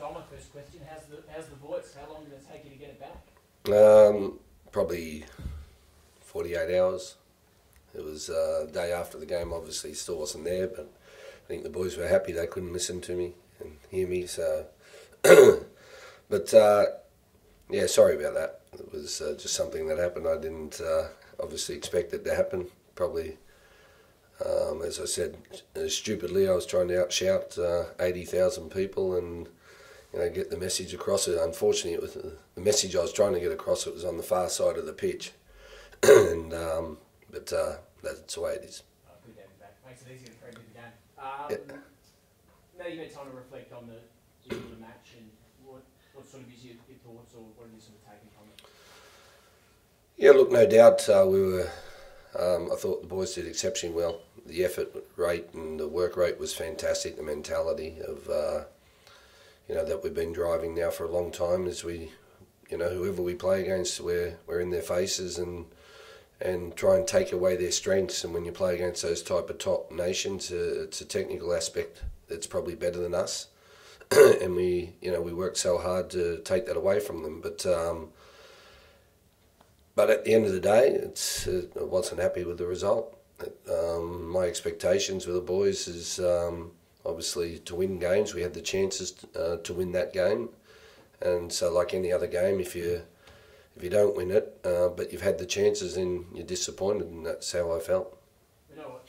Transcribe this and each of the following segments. stole my first question. How's the voice? How long did it take you to get it back? Probably 48 hours. It was the day after the game, obviously still wasn't there, but I think the boys were happy they couldn't listen to me and hear me, so... but, yeah, sorry about that. It was just something that happened. I didn't obviously expect it to happen. Probably, as I said, stupidly, I was trying to out-shout 80,000 people and, you know, get the message across. Unfortunately, it was the message I was trying to get across, it was on the far side of the pitch. And... But that's the way it is. Oh, good to have you back. Makes it easier to preview the game. Now you've had time to reflect on the match, and what sort of is your thoughts, or what are you sort of taking from it? Yeah, look, no doubt we were. I thought the boys did exceptionally well. The effort rate and the work rate was fantastic. The mentality of you know, that we've been driving now for a long time is we, you know, whoever we play against, we're in their faces and try and take away their strengths. And when you play against those type of top nations, it's a technical aspect that's probably better than us. And we, you know, we work so hard to take that away from them. But at the end of the day, I wasn't happy with the result. My expectations with the boys is obviously to win games. We had the chances to win that game. And so like any other game, if you don't win it, but you've had the chances and you're disappointed, and that's how I felt. You know what?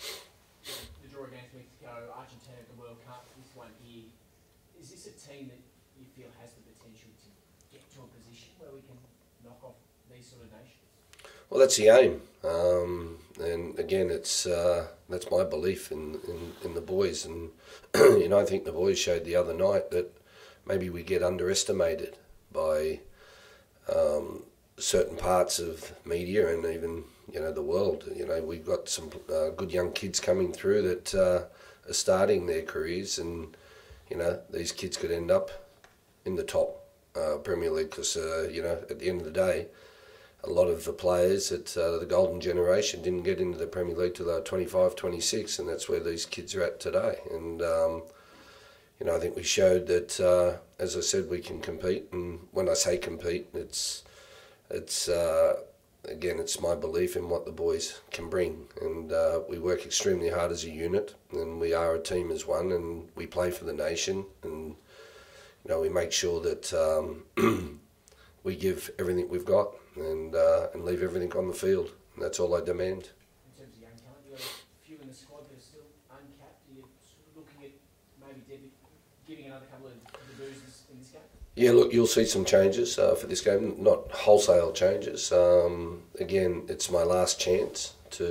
The draw against Mexico, Argentina at the World Cup, this one here, is this a team that you feel has the potential to get to a position where we can knock off these sort of nations? Well, that's the aim. And again, it's that's my belief in the boys. And you know, I think the boys showed the other night that maybe we get underestimated by... certain parts of media and even, you know, the world. You know, we've got some good young kids coming through that are starting their careers, and, you know, these kids could end up in the top Premier League because, you know, at the end of the day, a lot of the players that the golden generation didn't get into the Premier League till they were 25, 26, and that's where these kids are at today. And, you know, I think we showed that, as I said, we can compete. And when I say compete, it's again, it's my belief in what the boys can bring, and we work extremely hard as a unit, and we are a team as one, and we play for the nation, and you know, we make sure that we give everything we've got, and leave everything on the field. And that's all I demand. In terms of young talent, you have a few in the squad that are still uncapped. Are you sort of looking at maybe giving another couple of debuts in this game? Yeah, look, you'll see some changes for this game, not wholesale changes. Again, it's my last chance to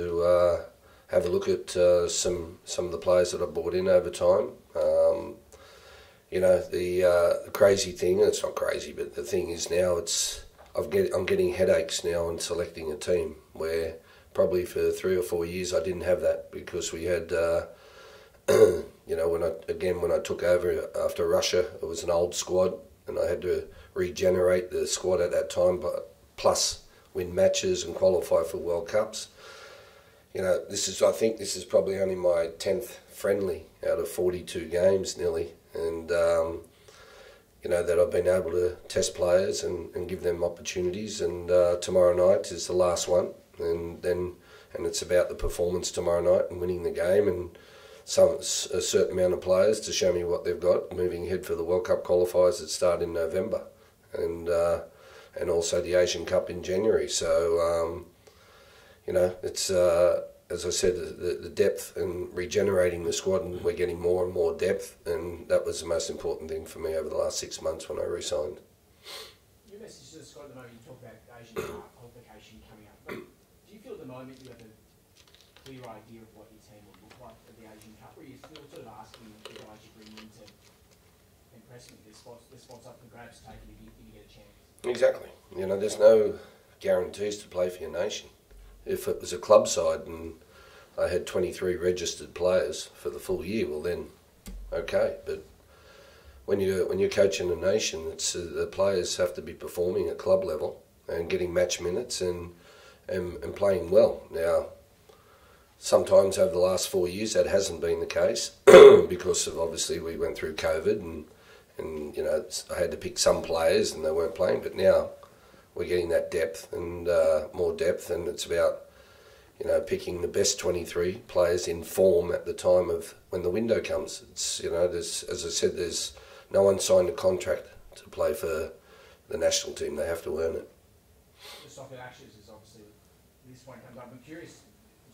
have a look at some of the players that I've brought in over time. You know, the crazy thing, it's not crazy, but the thing is now I'm getting headaches now in selecting a team, where probably for 3 or 4 years I didn't have that, because we had... you know, when I took over after Russia, it was an old squad, and I had to regenerate the squad at that time, but plus win matches and qualify for World Cups. You know, I think this is probably only my 10th friendly out of 42 games nearly, and you know, that I've been able to test players and give them opportunities. And tomorrow night is the last one, and it's about the performance tomorrow night and winning the game, and a certain amount of players to show me what they've got, moving ahead for the World Cup qualifiers that start in November, and also the Asian Cup in January. So you know, it's as I said, the depth and regenerating the squad, and we're getting more and more depth, and that was the most important thing for me over the last 6 months when I re-signed. Your message to the squad at the moment, you talk about Asian Cup qualification coming up. But do you feel at the moment you have a clear idea of what your team will look like for the Asian Cup, or are you still sort of asking the guys you bring in to impress them? Their spots up for grabs, taken if you get a chance. Exactly. You know, there's no guarantees to play for your nation. If it was a club side and I had 23 registered players for the full year, well then, okay. But when you're coaching a nation, it's the players have to be performing at club level and getting match minutes and playing well. Now, sometimes over the last 4 years that hasn't been the case because of obviously we went through COVID and and you know, it's, I had to pick some players and they weren't playing, but now we're getting that depth and more depth, and it's about, you know, picking the best 23 players in form at the time of when the window comes. It's, you know, there's, as I said, there's no one signed a contract to play for the national team. They have to earn it. The Soccer Ashes is obviously, this one comes up. I'm curious,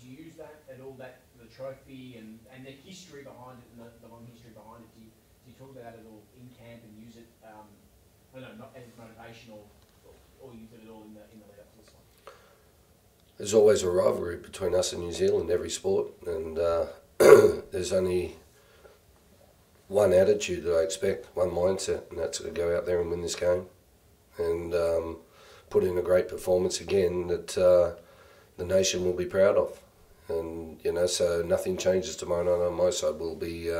do you use that at all, that the trophy and the history behind it, and the long history behind it? Do you talk about it at all in camp and use it, I don't know, not as motivational, or use it at all in the lead up to this one? There's always a rivalry between us and New Zealand, every sport, and there's only one attitude that I expect, one mindset, and that's to go out there and win this game and put in a great performance again that the nation will be proud of. And, you know, so nothing changes tomorrow night on my side. We'll be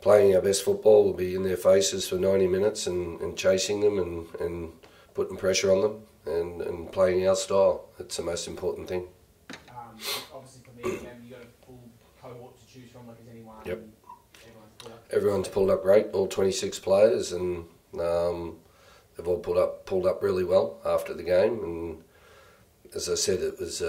playing our best football, we'll be in their faces for 90 minutes and chasing them and putting pressure on them and playing our style. That's the most important thing. Obviously for me, you've got a full cohort to choose from, like as anyone. Yep. Everyone's pulled up great, all 26 players, and they've all pulled up really well after the game. And as I said, it was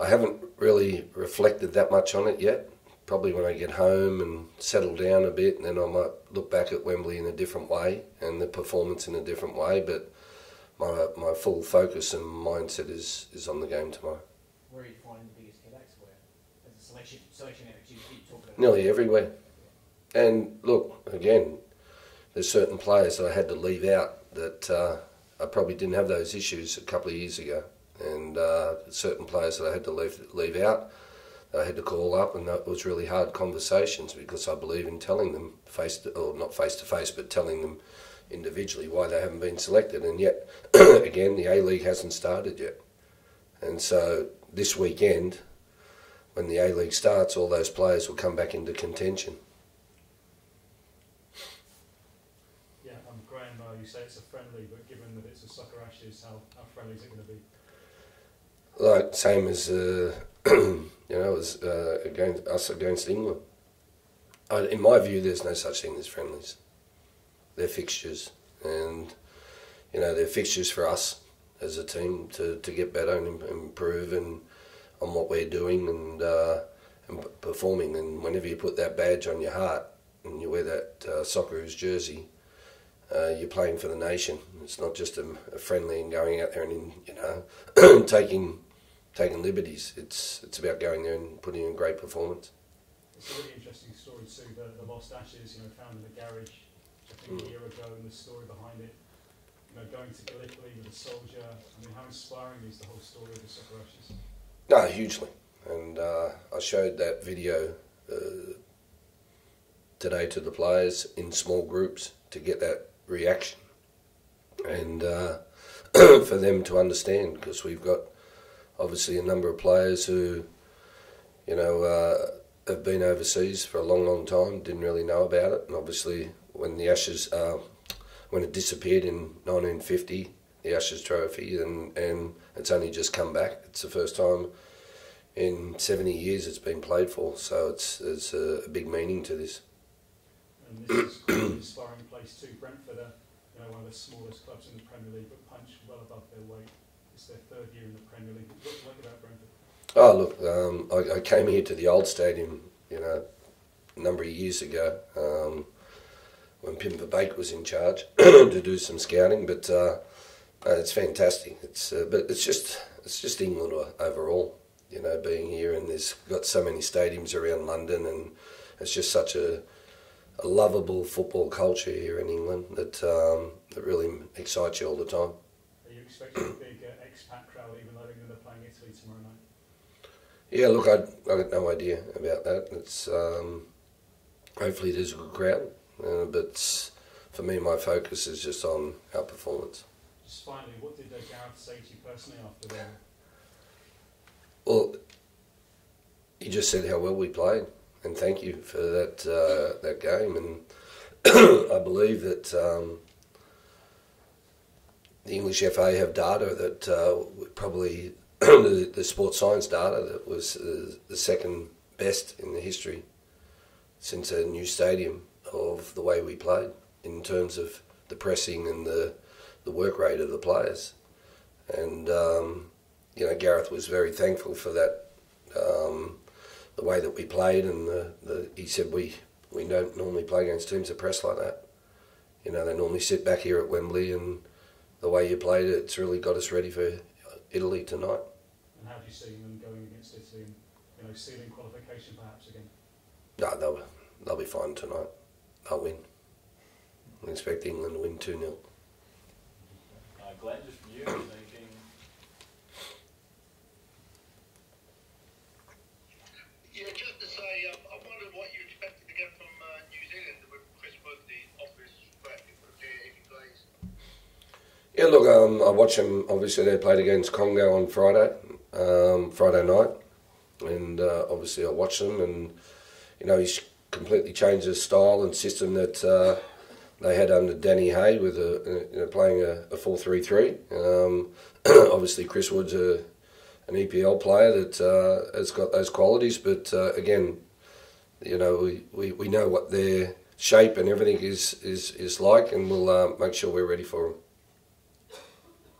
I haven't really reflected that much on it yet. Probably when I get home and settle down a bit, and then I might look back at Wembley in a different way and the performance in a different way. But my full focus and mindset is on the game tomorrow. Where are you finding the biggest headaches? Where as a selection average, you keep talking about nearly everywhere. And look, again, there's certain players that I had to leave out that I probably didn't have those issues a couple of years ago. And certain players that I had to leave out, that I had to call up, and that was really hard conversations, because I believe in telling them not face to face, but telling them individually why they haven't been selected. And yet, again, the A League hasn't started yet. And so this weekend, when the A League starts, all those players will come back into contention. You say it's a friendly, but given that it's a Soccer Ashes, how friendly is it going to be? Like same as you know, as against us against England. In my view, there's no such thing as friendlies. They're fixtures, and you know, they're fixtures for us as a team to get better and improve and on what we're doing and performing. And whenever you put that badge on your heart and you wear that Socceroos jersey, you're playing for the nation. It's not just a friendly and going out there and, you know, taking liberties. It's about going there and putting in a great performance. It's a really interesting story too, the Lost Ashes, you know, found in the garage I think a year ago, and the story behind it, you know, going to Gallipoli with a soldier. I mean, how inspiring is the whole story of the Soccer Ashes? No, hugely. And I showed that video today to the players in small groups to get that reaction and for them to understand, because we've got obviously a number of players who, you know, have been overseas for a long time, didn't really know about it. And obviously when the Ashes when it disappeared in 1950, the Ashes trophy, and it's only just come back. It's the first time in 70 years it's been played for, so it's a big meaning to this. And this is quite an inspiring place too. Brentford are, you know, one of the smallest clubs in the Premier League, but punch well above their weight. It's their third year in the Premier League. What's like about Brentford? Oh look, I came here to the old stadium, you know, a number of years ago when Pim Verbeek was in charge to do some scouting. But it's fantastic. It's but it's just England overall, you know, being here, and there's got so many stadiums around London, and it's just such a lovable football culture here in England that really excites you all the time. Are you expecting a big expat crowd, even though England are playing Italy tomorrow night? Yeah, look, I got no idea about that. It's hopefully there's a good crowd, but for me, my focus is just on our performance. Just finally, what did Gareth say to you personally after that? Well, he just said how well we played. And thank you for that that game, and I believe that the English FA have data that probably the sports science data that was the second best in the history since a new stadium of the way we played in terms of the pressing and the work rate of the players. And you know, Gareth was very thankful for that, the way that we played, and he said we don't normally play against teams that press like that. You know, they normally sit back here at Wembley, and the way you played it, it's really got us ready for Italy tonight. And how do you see them going against Italy, and, you know, sealing qualification perhaps again? No, they'll be fine tonight. They'll win. I expect England to win 2-0. Glenn, just from you, thinking... Yeah, just to say, I wondered what you expected to get from New Zealand with Chris Woodley's office practical if he plays. Yeah, look, I watched them. Obviously, they played against Congo on Friday, Friday night, and obviously I watched them, and you know, he's completely changed his style and system that they had under Danny Hay, with you know, playing a 4-3-3. Obviously, Chris Wood's an EPL player that has got those qualities, but again, you know, we know what their shape and everything is like, and we'll make sure we're ready for them.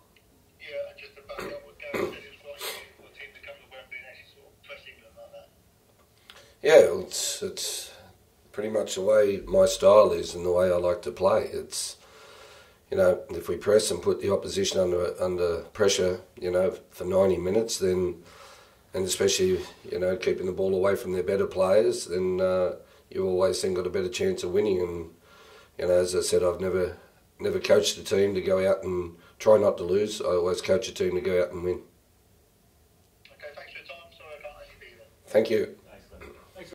Yeah, and just to back up what Gareth said, it's quite useful team to come to Wembley and actually sort of pressing them like that. Yeah, it's pretty much the way my style is and the way I like to play. It's, you know, if we press and put the opposition under pressure, you know, for 90 minutes, then, and especially, you know, keeping the ball away from their better players, then you always think got a better chance of winning. And you know, as I said, I've never coached a team to go out and try not to lose. I always coach a team to go out and win. Okay, thanks for your time. Sorry I can't let you be there. Thank you.